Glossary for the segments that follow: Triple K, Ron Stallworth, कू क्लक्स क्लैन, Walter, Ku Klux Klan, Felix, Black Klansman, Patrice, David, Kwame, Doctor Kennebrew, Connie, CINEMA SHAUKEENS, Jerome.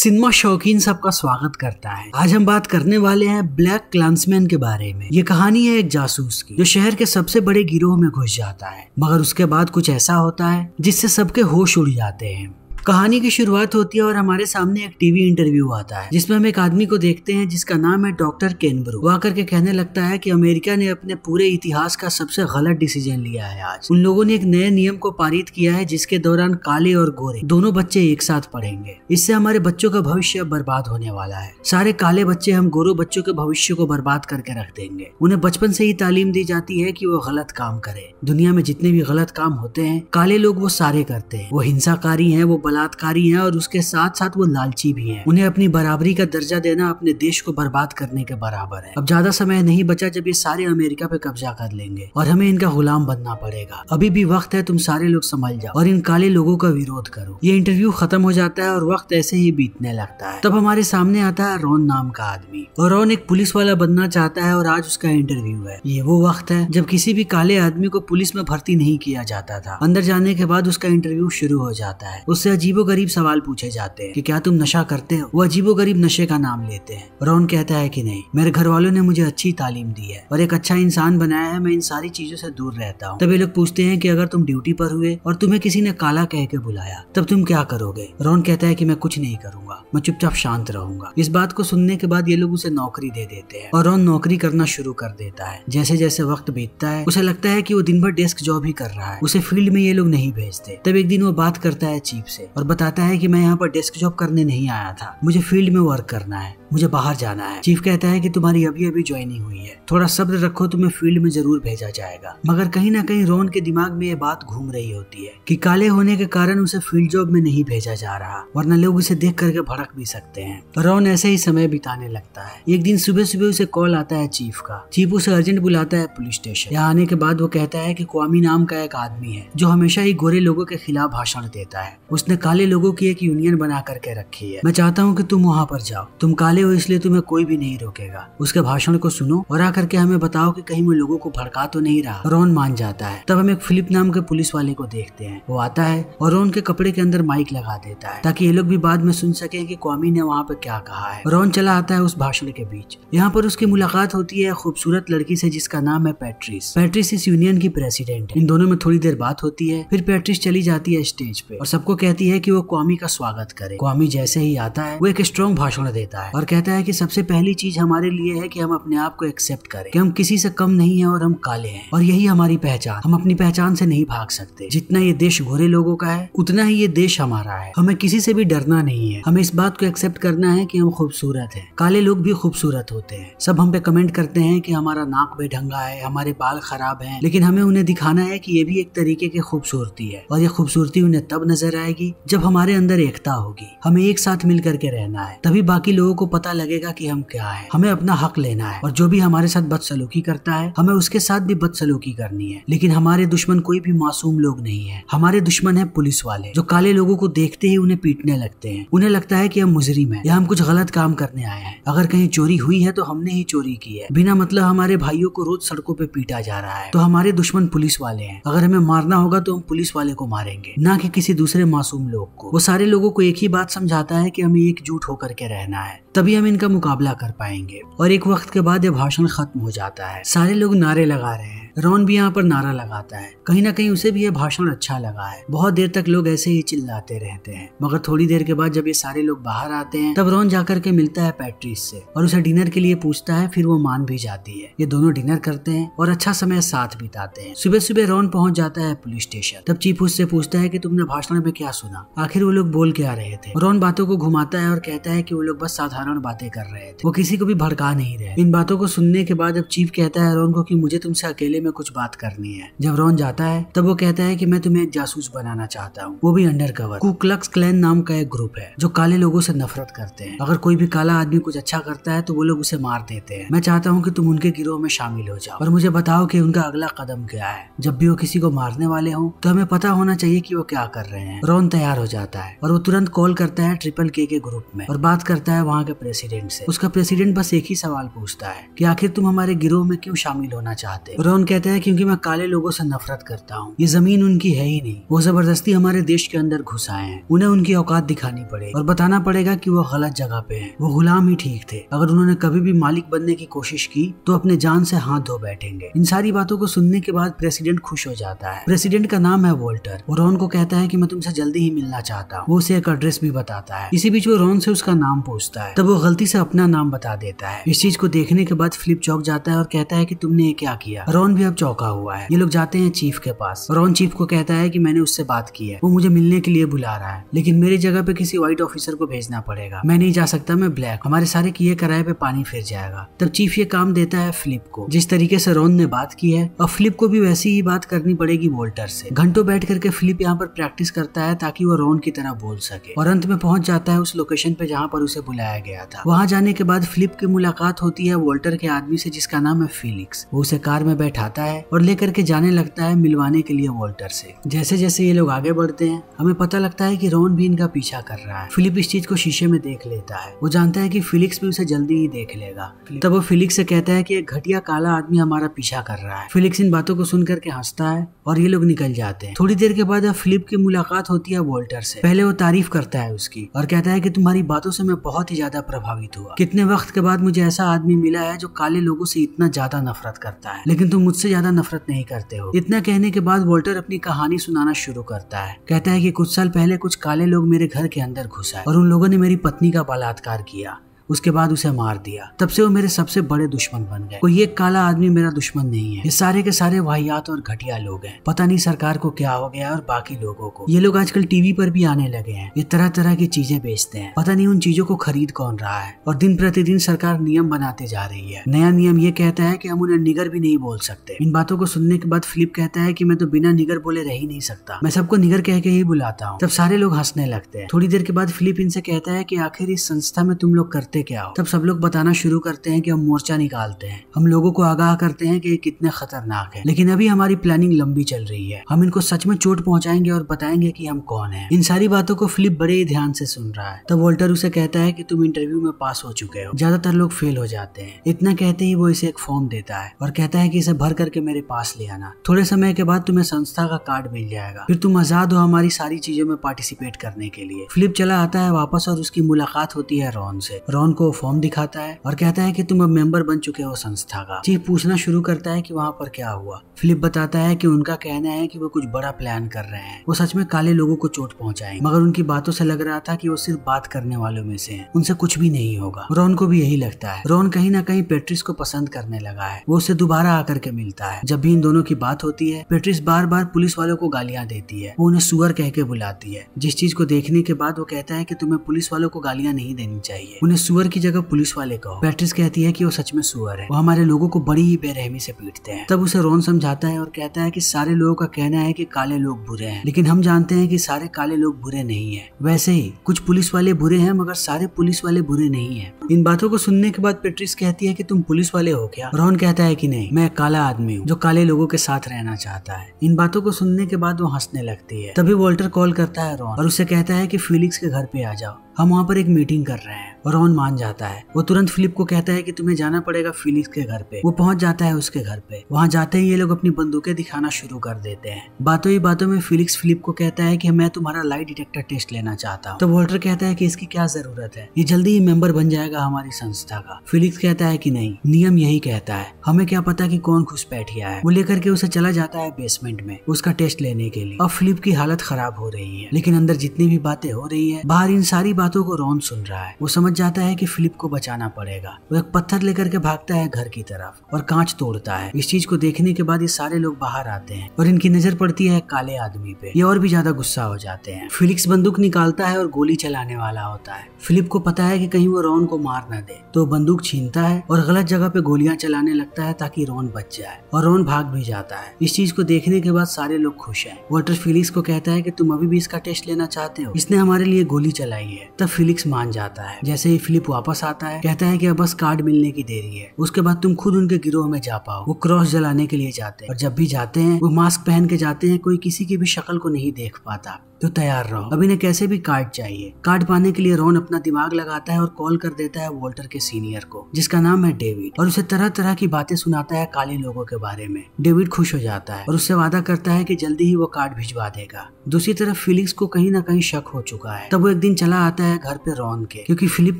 Cinema शौकीन सबका स्वागत करता है। आज हम बात करने वाले हैं ब्लैक क्लांसमैन के बारे में। ये कहानी है एक जासूस की जो शहर के सबसे बड़े गिरोह में घुस जाता है, मगर उसके बाद कुछ ऐसा होता है जिससे सबके होश उड़ जाते हैं। कहानी की शुरुआत होती है और हमारे सामने एक टीवी इंटरव्यू आता है जिसमें हम एक आदमी को देखते हैं जिसका नाम है डॉक्टर केनब्रू। वह आकर के कहने लगता है कि अमेरिका ने अपने पूरे इतिहास का सबसे गलत डिसीजन लिया है। आज उन लोगों ने एक नए नियम को पारित किया है जिसके दौरान काले और गोरे दोनों बच्चे एक साथ पढ़ेंगे। इससे हमारे बच्चों का भविष्य बर्बाद होने वाला है। सारे काले बच्चे हम गोरों बच्चों के भविष्य को बर्बाद करके रख देंगे। उन्हें बचपन से ही तालीम दी जाती है कि वो गलत काम करे। दुनिया में जितने भी गलत काम होते हैं काले लोग वो सारे करते हैं। वो हिंसाकारी है, वो बलात्कारी हैं और उसके साथ साथ वो लालची भी हैं। उन्हें अपनी बराबरी का दर्जा देना अपने देश को बर्बाद करने के बराबर है। अब ज्यादा समय नहीं बचा जब ये सारे अमेरिका पे कब्जा कर लेंगे और हमें इनका गुलाम बनना पड़ेगा। अभी भी वक्त है, तुम सारे लोग संभल जाओ और इन काले लोगों का विरोध करो। ये इंटरव्यू खत्म हो जाता है और वक्त ऐसे ही बीतने लगता है। तब हमारे सामने आता है रॉन नाम का आदमी और रॉन एक पुलिस वाला बनना चाहता है और आज उसका इंटरव्यू है। ये वो वक्त है जब किसी भी काले आदमी को पुलिस में भर्ती नहीं किया जाता था। अंदर जाने के बाद उसका इंटरव्यू शुरू हो जाता है। उससे अजीबोगरीब सवाल पूछे जाते हैं कि क्या तुम नशा करते हो। वो अजीबोगरीब नशे का नाम लेते हैं। रॉन कहता है कि नहीं, मेरे घर वालों ने मुझे अच्छी तालीम दी है और एक अच्छा इंसान बनाया है। मैं इन सारी चीजों से दूर रहता हूँ। तब ये लोग पूछते हैं कि अगर तुम ड्यूटी पर हुए और तुम्हें किसी ने काला कह के बुलाया तब तुम क्या करोगे। रॉन कहता है कि मैं कुछ नहीं करूंगा, मैं चुपचाप शांत रहूंगा। इस बात को सुनने के बाद ये लोग उसे नौकरी दे देते हैं और रॉन नौकरी करना शुरू कर देता है। जैसे जैसे वक्त बीतता है उसे लगता है कि वो दिन भर डेस्क जॉब ही कर रहा है, उसे फील्ड में ये लोग नहीं भेजते। तब एक दिन वो बात करता है चीफ से और बताता है कि मैं यहाँ पर डेस्क जॉब करने नहीं आया था, मुझे फील्ड में वर्क करना है, मुझे बाहर जाना है। चीफ कहता है कि तुम्हारी अभी अभी ज्वाइनिंग हुई है, थोड़ा सब्र रखो, तुम्हें फील्ड में जरूर भेजा जाएगा। मगर कहीं ना कहीं रॉन के दिमाग में ये बात घूम रही होती है कि काले होने के कारण उसे फील्ड जॉब में नहीं भेजा जा रहा, वरना लोग उसे देख करके भड़क भी सकते हैं। रॉन ऐसे ही समय बिताने लगता है। एक दिन सुबह सुबह उसे कॉल आता है चीफ का। चीफ उसे अर्जेंट बुलाता है पुलिस स्टेशन। यहाँ आने के बाद वो कहता है कि क्वामी नाम का एक आदमी है जो हमेशा ही गोरे लोगों के खिलाफ भाषण देता है। उसने काले लोगों की एक यूनियन बना करके रखी है। मैं चाहता हूँ कि तुम वहाँ पर जाओ, तुम काले हो इसलिए तुम्हें कोई भी नहीं रोकेगा। उसके भाषण को सुनो और आकर के हमें बताओ कि कहीं वो लोगों को भड़का तो नहीं रहा। रॉन मान जाता है। तब हम एक फिलिप नाम के पुलिस वाले को देखते हैं। वो आता है और रॉन के कपड़े के अंदर माइक लगा देता है ताकि ये लोग भी बाद में सुन सके कि क्वामी ने वहाँ पर क्या कहा है। रॉन चला आता है उस भाषण के बीच। यहाँ पर उसकी मुलाकात होती है खूबसूरत लड़की से जिसका नाम है पैट्रिस। पैट्रिस इस यूनियन की प्रेसिडेंट है। इन दोनों में थोड़ी देर बात होती है, फिर पैट्रिस चली जाती है स्टेज पे और सबको कहती है कि वो क्वामी का स्वागत करे। क्वामी जैसे ही आता है वो एक स्ट्रॉन्ग भाषण देता है और कहता है कि सबसे पहली चीज हमारे लिए है कि हम अपने आप को एक्सेप्ट करें कि हम किसी से कम नहीं हैं और हम काले हैं और यही हमारी पहचान। हम अपनी पहचान से नहीं भाग सकते। जितना ये देश गोरे लोगों का है उतना ही ये देश हमारा है। हमें किसी से भी डरना नहीं है। हमें इस बात को एक्सेप्ट करना है कि हम खूबसूरत हैं। काले लोग भी खूबसूरत होते हैं। सब हम पे कमेंट करते हैं कि हमारा नाक बेढंगा है, हमारे बाल खराब है, लेकिन हमें उन्हें दिखाना है कि ये भी एक तरीके की खूबसूरती है और ये खूबसूरती उन्हें तब नजर आएगी जब हमारे अंदर एकता होगी। हमें एक साथ मिल करके रहना है, तभी बाकी लोगों को पता लगेगा कि हम क्या है। हमें अपना हक लेना है और जो भी हमारे साथ बदसलूकी करता है हमें उसके साथ भी बदसलूकी करनी है। लेकिन हमारे दुश्मन कोई भी मासूम लोग नहीं है। हमारे दुश्मन है पुलिस वाले जो काले लोगों को देखते ही उन्हें पीटने लगते हैं। उन्हें लगता है कि हम मुजरिम हैं या हम कुछ गलत काम करने आए हैं। अगर कहीं चोरी हुई है तो हमने ही चोरी की है। बिना मतलब हमारे भाइयों को रोज सड़कों पे पीटा जा रहा है। तो हमारे दुश्मन पुलिस वाले हैं। अगर हमें मारना होगा तो हम पुलिस वाले को मारेंगे, ना कि किसी दूसरे मासूम लोग को। वो सारे लोगों को एक ही बात समझाता है कि हमें एकजुट होकर के रहना है, तभी हम इनका मुकाबला कर पाएंगे। और एक वक्त के बाद ये भाषण खत्म हो जाता है। सारे लोग नारे लगा रहे हैं। रॉन भी यहाँ पर नारा लगाता है। कहीं ना कहीं उसे भी ये भाषण अच्छा लगा है। बहुत देर तक लोग ऐसे ही चिल्लाते रहते हैं। मगर थोड़ी देर के बाद जब ये सारे लोग बाहर आते हैं तब रॉन जाकर के मिलता है पैट्रिस से और उसे डिनर के लिए पूछता है। फिर वो मान भी जाती है। ये दोनों डिनर करते हैं और अच्छा समय साथ बिताते हैं। सुबह सुबह रॉन पहुंच जाता है पुलिस स्टेशन। तब चीफ उससे पूछता है कि तुमने भाषण में क्या सुना, आखिर वो लोग बोल क्या रहे थे। रॉन बातों को घुमाता है और कहता है कि वो लोग बस साधारण बातें कर रहे थे, वो किसी को भी भड़का नहीं रहे। इन बातों को सुनने के बाद अब चीफ कहता है रॉन को कि मुझे तुमसे अकेले में कुछ बात करनी है। जब रॉन जाता है तब वो कहता है कि मैं तुम्हें एक जासूस बनाना चाहता हूँ, वो भी अंडरकवर। कू क्लक्स क्लैन नाम का एक ग्रुप है जो काले लोगों से नफरत करते हैं। अगर कोई भी काला आदमी कुछ अच्छा करता है तो वो लोग उसे मार देते हैं। मैं चाहता हूँ कि तुम उनके गिरोह में शामिल हो जाओ और मुझे बताओ कि उनका अगला कदम क्या है। जब भी वो किसी को मारने वाले हों तो हमें पता होना चाहिए कि वो क्या कर रहे हैं। रॉन तैयार हो जाता है और वो तुरंत कॉल करता है ट्रिपल के ग्रुप में और बात करता है वहाँ के प्रेसिडेंट से। उसका प्रेसिडेंट बस एक ही सवाल पूछता है कि आखिर तुम हमारे गिरोह में क्यों शामिल होना चाहते हो। रॉन कहता है क्योंकि मैं काले लोगों से नफरत करता हूँ, ये जमीन उनकी है ही नहीं, वो जबरदस्ती हमारे देश के अंदर घुस आए हैं, उन्हें उनकी औकात दिखानी पड़ेगी और बताना पड़ेगा कि वो गलत जगह पे है, वो गुलाम ही ठीक थे, अगर उन्होंने कभी भी मालिक बनने की कोशिश की तो अपने जान से हाथ धो बैठेंगे। इन सारी बातों को सुनने के बाद प्रेसिडेंट खुश हो जाता है। प्रेसिडेंट का नाम है वॉल्टर। वो रॉन को कहता है कि मैं तुमसे जल्दी ही मिलना चाहता हूँ, वो उसे एक एड्रेस भी बताता है। इसी बीच वो रॉन से उसका नाम पूछता है, तब वो गलती से अपना नाम बता देता है। इस चीज को देखने के बाद फ्लिप चौक जाता है और कहता है कि तुमने ये क्या किया। रॉन भी अब चौंका हुआ है। ये लोग जाते हैं चीफ के पास। रॉन चीफ को कहता है कि मैंने उससे बात की है, वो मुझे मिलने के लिए बुला रहा है, लेकिन मेरी जगह पे किसी व्हाइट ऑफिसर को भेजना पड़ेगा, मैं नहीं जा सकता, मैं ब्लैक, हमारे सारे किए कराए पे पानी फिर जाएगा। तब चीफ ये काम देता है फ्लिप को, जिस तरीके से रॉन ने बात की है, और फ्लिप को भी वैसी ही बात करनी पड़ेगी वॉल्टर से। घंटों बैठ करके फ्लिप यहाँ पर प्रैक्टिस करता है ताकि वो रॉन की तरह बोल सके और अंत में पहुंच जाता है उस लोकेशन पे जहाँ पर उसे बुलाया गया था। वहाँ जाने के बाद फ्लिप की मुलाकात होती है वॉल्टर के आदमी से जिसका नाम है फेलिक्स। वो उसे कार में बैठाता है और लेकर के जाने लगता है मिलवाने के लिए वॉल्टर से। जैसे जैसे ये लोग आगे बढ़ते हैं हमें पता लगता है कि रॉन भी इनका पीछा कर रहा है। फिलिप इस चीज को शीशे में देख लेता है, वो जानता है कि फेलिक्स भी उसे जल्दी ही देख लेगा। तब वो फेलिक्स से कहता है कि एक घटिया काला आदमी हमारा पीछा कर रहा है। फेलिक्स इन बातों को सुन करके हंसता है और ये लोग निकल जाते हैं। थोड़ी देर के बाद फिलिप की मुलाकात होती है वॉल्टर से। पहले वो तारीफ करता है उसकी और कहता है कि तुम्हारी बातों से मैं बहुत ही ज्यादा प्रभावित हुआ, कितने वक्त के बाद मुझे ऐसा आदमी मिला है जो काले लोगों से इतना ज्यादा नफरत करता है, लेकिन तुम मुझसे ज्यादा नफरत नहीं करते हो। इतना कहने के बाद वॉल्टर अपनी कहानी सुनाना शुरू करता है। कहता है कि कुछ साल पहले कुछ काले लोग मेरे घर के अंदर घुस आए और उन लोगों ने मेरी पत्नी का बलात्कार किया, उसके बाद उसे मार दिया। तब से वो मेरे सबसे बड़े दुश्मन बन गए। कोई एक काला आदमी मेरा दुश्मन नहीं है, ये सारे के सारे वाहियात और घटिया लोग हैं। पता नहीं सरकार को क्या हो गया और बाकी लोगों को। ये लोग आजकल टीवी पर भी आने लगे हैं, ये तरह तरह की चीजें बेचते हैं, पता नहीं उन चीजों को खरीद कौन रहा है। और दिन प्रतिदिन सरकार नियम बनाते जा रही है। नया नियम ये कहता है कि हम उन्हें निगर भी नहीं बोल सकते। इन बातों को सुनने के बाद फिलिप कहता है कि मैं तो बिना निगर बोले रह ही नहीं सकता, मैं सबको निगर कह के ही बुलाता हूँ। तब सारे लोग हंसने लगते हैं। थोड़ी देर के बाद फिलिप इनसे कहता है कि आखिर इस संस्था में तुम लोग करते क्या हो। तब सब लोग बताना शुरू करते हैं कि हम मोर्चा निकालते हैं, हम लोगों को आगाह करते हैं कि ये कितने खतरनाक है, लेकिन अभी हमारी प्लानिंग लंबी चल रही है, हम इनको सच में चोट पहुंचाएंगे और बताएंगे कि हम कौन हैं। इन सारी बातों को फिलिप बड़े ही ध्यान से सुन रहा है। तब वॉल्टर उसे कहता है कि तुम इंटरव्यू में पास हो चुके हो, ज्यादातर लोग फेल हो जाते हैं। इतना कहते ही वो इसे एक फॉर्म देता है और कहता है कि इसे भर करके मेरे पास ले आना, थोड़े समय के बाद तुम्हें संस्था का कार्ड मिल जाएगा, फिर तुम आजाद हो हमारी सारी चीजों में पार्टिसिपेट करने के लिए। फिलिप चला आता है वापस और उसकी मुलाकात होती है रॉन से। रॉन को फॉर्म दिखाता है और कहता है कि तुम अब मेंबर बन चुके हो संस्था का। चीफ पूछना शुरू करता है कि वहाँ पर क्या हुआ। फिलिप बताता है कि उनका कहना है कि वो कुछ बड़ा प्लान कर रहे हैं, वो सच में काले लोगों को चोट पहुंचाएंगे, मगर उनकी बातों से लग रहा था कि वो सिर्फ बात करने वालों में से हैं, उनसे कुछ भी नहीं होगा। रॉन को भी यही लगता है। रॉन कहीं ना कहीं पेट्रिस को पसंद करने लगा है। वो उसे दोबारा आकर के मिलता है। जब भी इन दोनों की बात होती है पेट्रिस बार बार पुलिस वालों को गालियाँ देती है, वो उन्हें सुअर कह के बुलाती है, जिस चीज को देखने के बाद वो कहता है कि तुम्हें पुलिस वालों को गालियाँ नहीं देनी चाहिए, उन्हें सुअर की जगह पुलिस वाले कहो। पैट्रिस कहती है कि वो सच में सुअर है, वो हमारे लोगों को बड़ी ही बेरहमी से पीटते हैं। तब उसे रॉन समझाता है और कहता है कि सारे लोगों का कहना है कि काले लोग बुरे हैं, लेकिन हम जानते हैं कि सारे काले लोग बुरे नहीं हैं। वैसे ही कुछ पुलिस वाले बुरे हैं, मगर सारे पुलिस वाले बुरे नहीं हैं। इन बातों को सुनने के बाद पैट्रिस कहती है कि तुम पुलिस वाले हो क्या। रॉन कहता है कि नहीं, मैं काला आदमी हूँ जो काले लोगों के साथ रहना चाहता है। इन बातों को सुनने के बाद वो हंसने लगती है। तभी वॉल्टर कॉल करता है रॉन और उसे कहता है कि फेलिक्स के घर पे आ जाओ, हम वहाँ पर एक मीटिंग कर रहे हैं। और रॉन मान जाता है। वो तुरंत फिलिप को कहता है कि तुम्हें जाना पड़ेगा फेलिक्स के घर पे। वो पहुंच जाता है उसके घर पे। वहाँ जाते ही ये लोग अपनी बंदूकें दिखाना शुरू कर देते हैं। बातों ही बातों में फेलिक्स फिलिप को कहता है कि मैं तुम्हारा लाई डिटेक्टर टेस्ट लेना चाहता हूँ। तो वॉल्टर कहता है कि इसकी क्या जरूरत है, ये जल्दी ही मेंबर बन जाएगा हमारी संस्था का। फेलिक्स कहता है कि नहीं, नियम यही कहता है, हमें क्या पता कि कौन घुसपैठिया है। वो लेकर के उसे चला जाता है बेसमेंट में उसका टेस्ट लेने के लिए। और फिलिप की हालत खराब हो रही है, लेकिन अंदर जितनी भी बातें हो रही है बाहर इन सारी बातों को रॉन सुन रहा है। वो समझ जाता है कि फिलिप को बचाना पड़ेगा। वो एक पत्थर लेकर के भागता है घर की तरफ और कांच तोड़ता है। इस चीज को देखने के बाद ये सारे लोग बाहर आते हैं और इनकी नजर पड़ती है काले आदमी पे। ये और भी ज्यादा गुस्सा हो जाते हैं। फेलिक्स बंदूक निकालता है और गोली चलाने वाला होता है। फिलिप को पता है कि कहीं वो रॉन को मार न दे, तो बंदूक छीनता है और गलत जगह पे गोलियां चलाने लगता है ताकि रॉन बच जाए। और रॉन भाग भी जाता है। इस चीज को देखने के बाद सारे लोग खुश हैं। वॉल्टर फेलिक्स को कहता है कि तुम अभी भी इसका टेस्ट लेना चाहते हो, इसने हमारे लिए गोली चलाई है। तब फेलिक्स मान जाता है। जैसे ही फिलिप वापस आता है कहता है कि अब बस कार्ड मिलने की देरी है, उसके बाद तुम खुद उनके गिरोह में जा पाओ। वो क्रॉस जलाने के लिए जाते हैं और जब भी जाते हैं वो मास्क पहन के जाते हैं, कोई किसी की भी शक्ल को नहीं देख पाता। तो तैयार रहो, अब इन्हें कैसे भी कार्ड चाहिए। कार्ड पाने के लिए रोन अपना दिमाग लगाता है और कॉल कर देता है वॉल्टर के सीनियर को, जिसका नाम है डेविड, और उसे तरह तरह की बातें सुनाता है काले लोगों के बारे में। डेविड खुश हो जाता है और उससे वादा करता है कि जल्दी ही वो कार्ड भिजवा देगा। दूसरी तरफ फिलिक्स को कहीं ना कहीं शक हो चुका है। तब वो एक दिन चला आता है घर पे रॉन के, क्योंकि फिलिप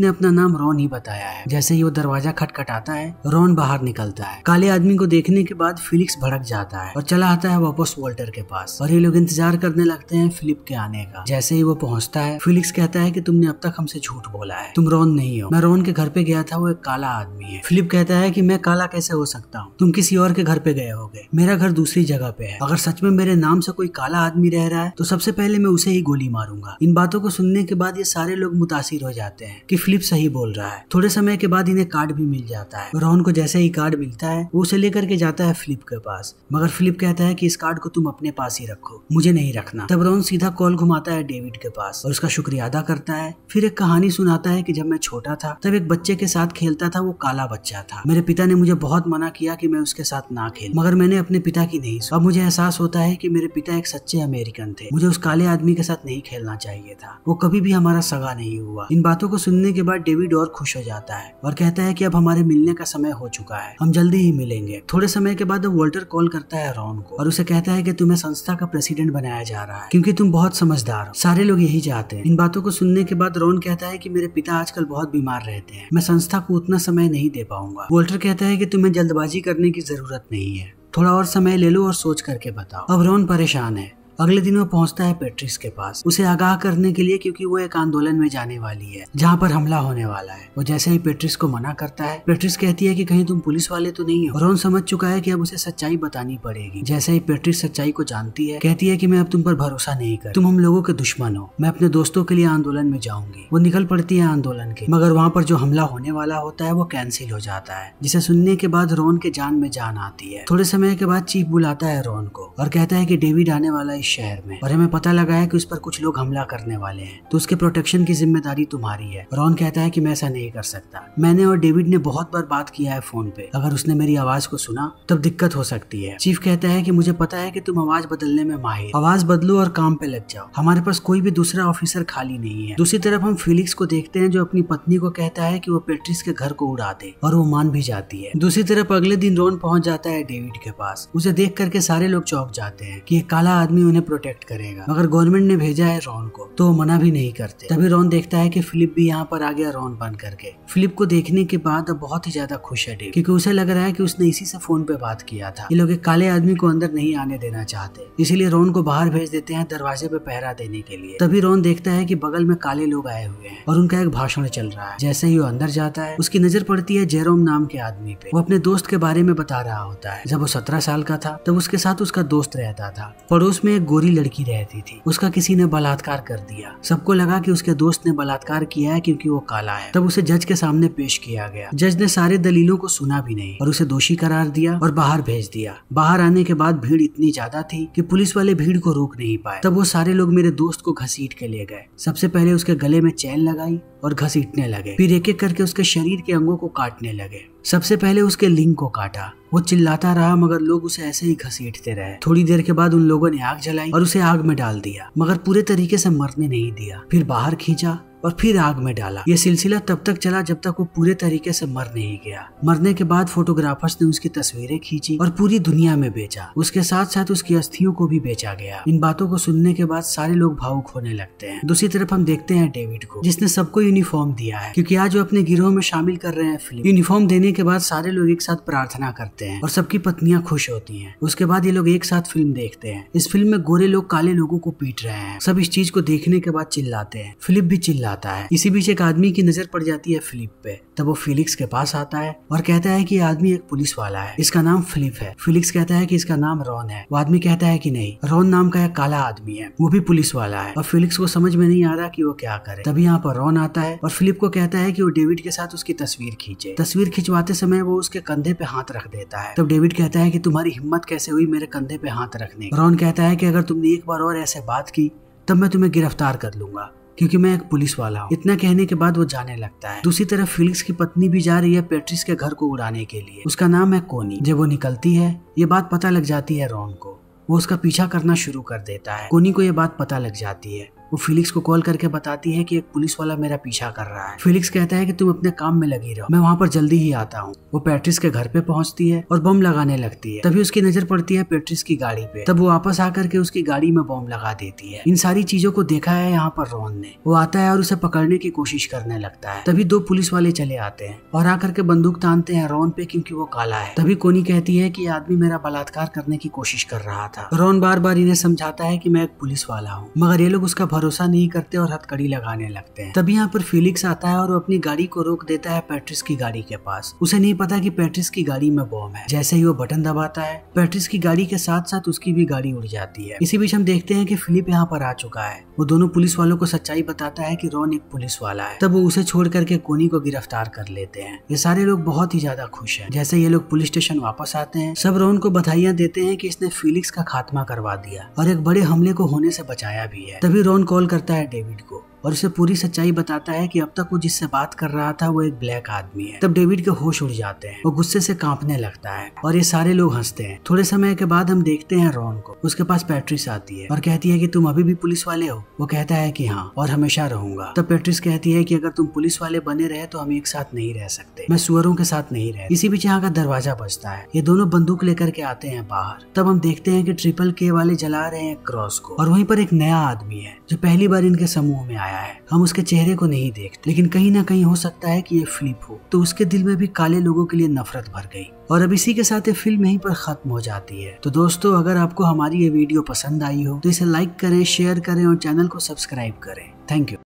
ने अपना नाम रॉन ही बताया है। जैसे ही वो दरवाजा खटखटाता है, रॉन बाहर निकलता है। काले आदमी को देखने के बाद फिलिक्स भड़क जाता है और चला आता है वापस वॉल्टर के पास, और ये लोग इंतजार करने लगते हैं फिलिप के आने का। जैसे ही वो पहुंचता है, फिलिक्स कहता है कि तुमने अब तक हमसे झूठ बोला है, तुम रॉन नहीं हो, मैं रॉन के घर पे गया था, वो एक काला आदमी है। फिलिप कहता है कि मैं काला कैसे हो सकता हूँ, तुम किसी और के घर पे गए होगे, मेरा घर दूसरी जगह पे है, अगर सच में मेरे नाम से कोई काला आदमी रह रहा है तो सबसे पहले मैं उसे ही गोली मारूंगा। इन बातों को सुनने के बाद ये सारे लोग मुतासिर हो जाते हैं कि फिलिप सही बोल रहा है। थोड़े समय के बाद इन्हें कार्ड भी मिल जाता है। रॉन को जैसे ही कार्ड मिलता है, वो उसे लेकर के जाता है फिलिप के पास, मगर फिलिप कहता है कि इस कार्ड को तुम अपने पास ही रखो, मुझे नहीं रखना। तब रॉन सीधा कॉल घुमाता है डेविड के पास और उसका शुक्रिया अदा करता है। फिर एक कहानी सुनाता है कि जब मैं छोटा था तब एक बच्चे के साथ खेलता था, वो काला बच्चा था। मेरे पिता ने मुझे बहुत मना किया कि मैं उसके साथ ना खेल, मगर मैंने अपने पिता की नहीं सुनी। अब मुझे एहसास होता है कि मेरे पिता एक सच्चे अमेरिकन थे, मुझे उस काले आदमी के साथ नहीं खेलना चाहिए था, वो कभी भी हमारा सगा नहीं हुआ। इन बातों को सुनने के बाद डेविड और खुश हो जाता है और कहता है कि अब हमारे मिलने का समय हो चुका है, हम जल्दी ही मिलेंगे। थोड़े समय के बाद वॉल्टर कॉल करता है रॉन को और उसे कहता है कि तुम्हें संस्था का प्रेसिडेंट बनाया जा रहा है क्योंकि तुम बहुत समझदार हो, सारे लोग यही चाहते हैं। इन बातों को सुनने के बाद रॉन कहता है कि मेरे पिता आजकल बहुत बीमार रहते हैं, मैं संस्था को उतना समय नहीं दे पाऊंगा। वॉल्टर कहता है कि तुम्हें जल्दबाजी करने की जरूरत नहीं है, थोड़ा और समय ले लो और सोच करके बताओ। अब रॉन परेशान है। अगले दिन वो पहुंचता है पैट्रिस के पास, उसे आगाह करने के लिए, क्योंकि वो एक आंदोलन में जाने वाली है जहां पर हमला होने वाला है। वो जैसे ही पैट्रिस को मना करता है, पैट्रिस कहती है कि कहीं तुम पुलिस वाले तो नहीं हो। रॉन समझ चुका है कि अब उसे सच्चाई बतानी पड़ेगी। जैसे ही पैट्रिस सच्चाई को जानती है, कहती है कि मैं अब तुम पर भरोसा नहीं कर, तुम हम लोगों के दुश्मन हो, मैं अपने दोस्तों के लिए आंदोलन में जाऊंगी। वो निकल पड़ती है आंदोलन के, मगर वहाँ पर जो हमला होने वाला होता है वो कैंसिल हो जाता है, जिसे सुनने के बाद रॉन के जान में जान आती है। थोड़े समय के बाद चीफ बुलाता है रॉन को और कहता है कि डेविड आने वाला है शहर में और हमें पता लगा है कि उस पर कुछ लोग हमला करने वाले हैं, तो उसके प्रोटेक्शन की जिम्मेदारी तुम्हारी है। रॉन कहता है कि मैं ऐसा नहीं कर सकता, मैंने और डेविड ने बहुत बार बात किया है फोन पे, अगर उसने मेरी आवाज को सुना तब दिक्कत हो सकती है। चीफ कहता है कि मुझे पता है कि तुम आवाज बदलने में माहिर, आवाज बदलो और काम पे लग जाओ, हमारे पास कोई भी दूसरा ऑफिसर खाली नहीं है। दूसरी तरफ हम फिलिक्स को देखते हैं जो अपनी पत्नी को कहता है कि वो पैट्रिस के घर को उड़ा दे, और वो मान भी जाती है। दूसरी तरफ अगले दिन रॉन पहुंच जाता है डेविड के पास, उसे देख करके सारे लोग चौंक जाते हैं कि एक काला आदमी उन्हें प्रोटेक्ट करेगा, मगर गवर्नमेंट ने भेजा है रॉन को तो वो मना भी नहीं करते। तभी रॉन देखता है कि फिलिप भी यहाँ पर आ गया रॉन बन करके। फिलिप को देखने के बाद अब बहुत ही ज्यादा खुश है डेविड, क्योंकि उसे लग रहा है कि उसने इसी से फोन पे बात किया था। ये लोग एक काले आदमी को अंदर नहीं आने देना चाहते, इसीलिए रॉन को बाहर भेज देते हैं दरवाजे पे पहरा देने के लिए। तभी रॉन देखता है कि बगल में काले लोग आए हुए हैं और उनका एक भाषण चल रहा है। जैसे ही वो अंदर जाता है, उसकी नजर पड़ती है जेरोम नाम के आदमी पे। वो अपने दोस्त के बारे में बता रहा होता है। जब वो 17 साल का था तब उसके साथ उसका दोस्त रहता था। पड़ोस में एक गोरी लड़की रहती थी, उसका किसी ने बलात्कार कर दिया। सबको लगा कि उसके दोस्त ने बलात्कार किया है क्योंकि वो काला है। तब उसे जज के सामने पेश किया गया। जज ने सारे दलीलों को सुना भी नहीं और उसे दोषी करार दिया और बाहर भेज दिया। बाहर आने के बाद भीड़ इतनी ज्यादा थी कि पुलिस वाले भीड़ को रोक नहीं पाए। तब वो सारे लोग मेरे दोस्त को घसीट के ले गए, सबसे पहले उसके गले में चैन लगाई और घसीटने लगे, फिर एक एक करके उसके शरीर के अंगों को काटने लगे। सबसे पहले उसके लिंग को काटा। वो चिल्लाता रहा मगर लोग उसे ऐसे ही घसीटते रहे। थोड़ी देर के बाद उन लोगों ने आग जलाई और उसे आग में डाल दिया, मगर पूरे तरीके से मरने नहीं दिया। फिर बाहर खींचा और फिर आग में डाला। ये सिलसिला तब तक चला जब तक वो पूरे तरीके से मर नहीं गया। मरने के बाद फोटोग्राफर्स ने उसकी तस्वीरें खींची और पूरी दुनिया में बेचा। उसके साथ साथ उसकी अस्थियों को भी बेचा गया। इन बातों को सुनने के बाद सारे लोग भावुक होने लगते हैं। दूसरी तरफ हम देखते हैं डेविड को, जिसने सबको यूनिफॉर्म दिया है क्योंकि आज वो अपने गिरोह में शामिल कर रहे हैं फिलिप। यूनिफॉर्म देने के बाद सारे लोग एक साथ प्रार्थना करते हैं और सबकी पत्नियां खुश होती है। उसके बाद ये लोग एक साथ फिल्म देखते हैं। इस फिल्म में गोरे लोग काले लोगों को पीट रहे हैं। सब इस चीज को देखने के बाद चिल्लाते हैं, फिलिप भी चिल्ला आता है। इसी बीच एक आदमी की नजर पड़ जाती है फिलिप पे। तब वो फिलिक्स के पास आता है और कहता है कि ये आदमी एक पुलिस वाला है, इसका नाम फिलिप है। फिलिक्स कहता है कि इसका नाम रॉन है। वो आदमी कहता है कि नहीं, रॉन नाम का एक काला आदमी है, वो भी पुलिस वाला है। और फिलिक्स को समझ में नहीं आ रहा कि वो क्या करे। तभी यहाँ पर रॉन आता है और फिलिप को कहता है कि वो डेविड के साथ उसकी तस्वीर खींचे। तस्वीर खिंचवाते समय वो उसके कंधे पे हाथ रख देता है। तब डेविड कहता है कि तुम्हारी हिम्मत कैसे हुई मेरे कंधे पे हाथ रखने। रॉन कहता है कि अगर तुमने एक बार और ऐसे बात की तब मैं तुम्हें गिरफ्तार कर लूंगा क्योंकि मैं एक पुलिस वाला हूँ। इतना कहने के बाद वो जाने लगता है। दूसरी तरफ फिलिक्स की पत्नी भी जा रही है पैट्रिस के घर को उड़ाने के लिए। उसका नाम है कोनी। जब वो निकलती है, ये बात पता लग जाती है रॉन को। वो उसका पीछा करना शुरू कर देता है। कोनी को ये बात पता लग जाती है। वो फिलिक्स को कॉल करके बताती है कि एक पुलिस वाला मेरा पीछा कर रहा है। फिलिक्स कहता है कि तुम अपने काम में लगी रहो, मैं वहाँ पर जल्दी ही आता हूँ। वो पैट्रिस के घर पे पहुँचती है और बम लगाने लगती है। तभी उसकी नजर पड़ती है पैट्रिस की गाड़ी पे। तब वो वापस आकर के उसकी गाड़ी में बम लगा देती है। इन सारी चीजों को देखा है यहाँ पर रॉन ने। वो आता है और उसे पकड़ने की कोशिश करने लगता है। तभी दो पुलिस वाले चले आते हैं और आकर के बंदूक तानते हैं रॉन पे, क्योंकि वो काला है। तभी कोनी कहती है कि आदमी मेरा बलात्कार करने की कोशिश कर रहा था। रॉन बार बार इन्हें समझाता है कि मैं एक पुलिस वाला हूँ, मगर ये लोग उसका भरोसा नहीं करते और हथकड़ी लगाने लगते हैं। तभी यहाँ पर फिलिक्स आता है और वो अपनी गाड़ी को रोक देता है पैट्रिस की गाड़ी के पास। उसे नहीं पता कि पैट्रिस की गाड़ी में बॉम्ब है। जैसे ही वो बटन दबाता है, पैट्रिस की गाड़ी के साथ साथ उसकी भी गाड़ी उड़ जाती है। इसी बीच हम देखते हैं कि फिलिप यहाँ पर आ चुका है। वो दोनों पुलिस वालों को सच्चाई बताता है कि रॉन एक पुलिस वाला है। तब वो उसे छोड़ करके कोनी को गिरफ्तार कर लेते हैं। ये सारे लोग बहुत ही ज्यादा खुश हैं। जैसे ये लोग पुलिस स्टेशन वापस आते हैं, सब रॉन को बधाइयाँ देते हैं कि इसने फिलिक्स का खात्मा करवा दिया और एक बड़े हमले को होने से बचाया भी है। तभी रॉन कॉल करता है डेविड को और उसे पूरी सच्चाई बताता है कि अब तक वो जिससे बात कर रहा था वो एक ब्लैक आदमी है। तब डेविड के होश उड़ जाते हैं, वो गुस्से से कांपने लगता है और ये सारे लोग हंसते हैं। थोड़े समय के बाद हम देखते हैं रॉन को। उसके पास पैट्रिस आती है और कहती है कि तुम अभी भी पुलिस वाले हो। वो कहता है कि हाँ, और हमेशा रहूंगा। तब पैट्रिस कहती है कि अगर तुम पुलिस वाले बने रहे तो हम एक साथ नहीं रह सकते, मैं सुअरों के साथ नहीं रह। इसी बीच यहाँ का दरवाजा बजता है। ये दोनों बंदूक लेकर के आते हैं बाहर। तब हम देखते हैं कि ट्रिपल के वाले जला रहे हैं क्रॉस को और वहीं पर एक नया आदमी है जो पहली बार इनके समूह में आया है। हम उसके चेहरे को नहीं देखते, लेकिन कहीं ना कहीं हो सकता है कि ये फिलिप हो। तो उसके दिल में भी काले लोगों के लिए नफरत भर गई। और अब इसी के साथ ये फिल्म यहीं पर खत्म हो जाती है। तो दोस्तों, अगर आपको हमारी ये वीडियो पसंद आई हो तो इसे लाइक करें, शेयर करें और चैनल को सब्सक्राइब करें। Thank you.